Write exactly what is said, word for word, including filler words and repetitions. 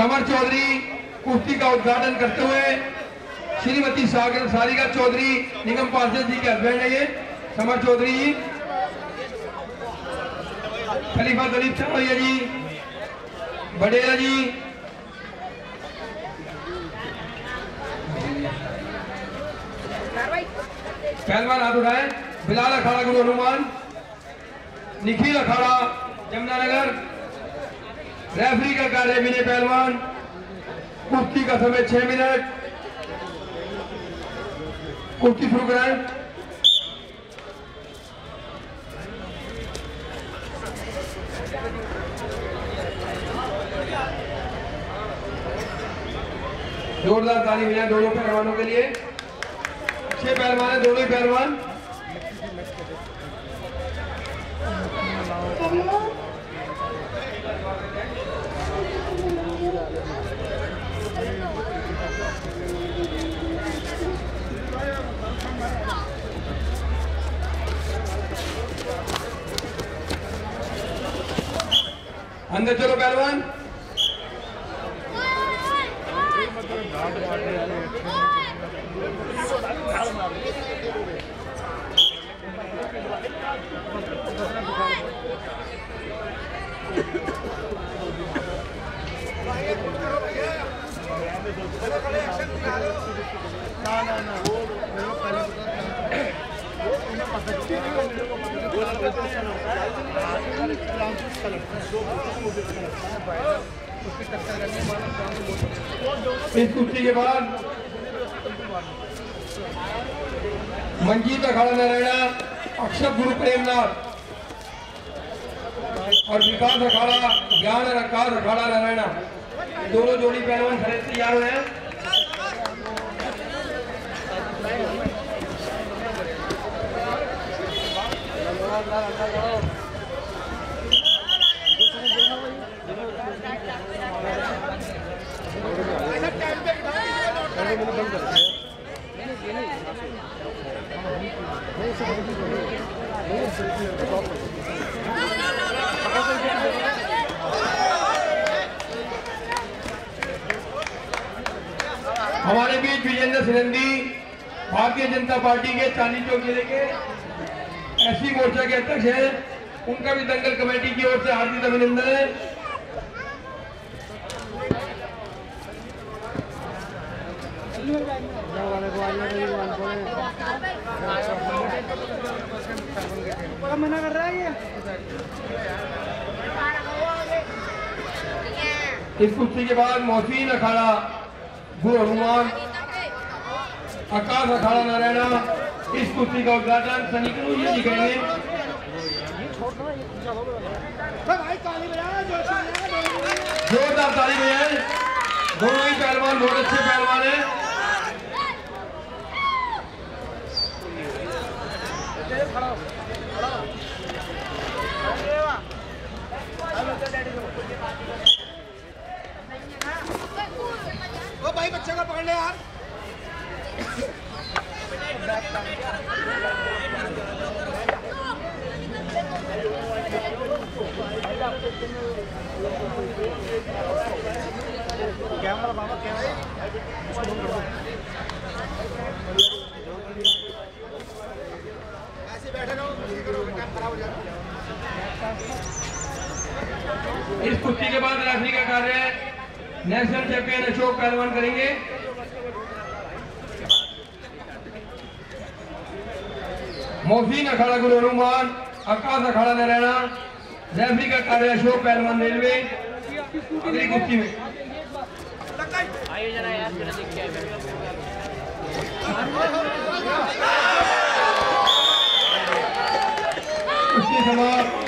Summer Chaudhary कुश्ती का उद्घाटन करते हुए श्रीमती सागर सारिका चौधरी निगम पार्षद जी के हस्बैंड है ये समर चौधरी जी, खलीफा गरीब चौधरी जी, बडेला जी, पहलवान हाथ उठाए, बिलाल अखाड़ा गुरु हनुमान, निखिल अखाड़ा जमनानगर, रेफरी का कार्य विनय पहलवान, कुश्ती का समय छह मिनट, कुश्ती शुरू कराए। जोरदार ताली मिला दोनों पहलवानों के लिए, अच्छे पहलवान है दोनों ही पहलवान। अंदर चलो पहलवान, इस कुश्ती के बाद मंजीत अखाड़ा नारायणा, अक्षर गुरु प्रेमनाथ और विकास रखाड़ा ज्ञान आकाश अखाड़ा नारायणा, दोनों जोड़ी पहलवान खड़े तैयार हुए हैं। हमारे बीच विजेंद्र सिरंदी भारतीय जनता पार्टी के चांदनी चौक जिले के एससी मोर्चा के अध्यक्ष हैं, उनका भी दंगल कमेटी की ओर से हार्दिक अभिनंदन है। मना कर रहा है ये। इस कुश्ती के बाद मौफी न अखाड़ा गुरु हनुमान, आकाश अखाड़ा नारायणा, इस कुश्ती का उद्घाटन सनी जी करेंगे। जोरदार ताली बजाएं, दोनों ही पहलवान बहुत अच्छे पहलवान हैं। भाई बच्चे को पकड़ ले यार। कैमरा बाबा कैमरा इसको बंद कर दो, ऐसे बैठे रहो, ये करो काम खराब हो जाएगा। इस कुश्ती के बाद रेफरी का कार्य है, नेशनल चैंपियन अशोक पहलवान करेंगे। मौफी न अखाड़ा गुरु हनुमान, आकाश अखाड़ा नारायणा, रेफरी का कार्य अशोक पहलवान रेलवे। अगली कुश्ती में कुश्ती समाप्त।